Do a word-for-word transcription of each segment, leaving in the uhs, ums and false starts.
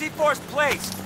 C four's placed.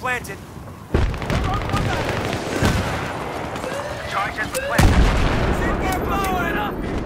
Planted. Charges planted. Get blowing up!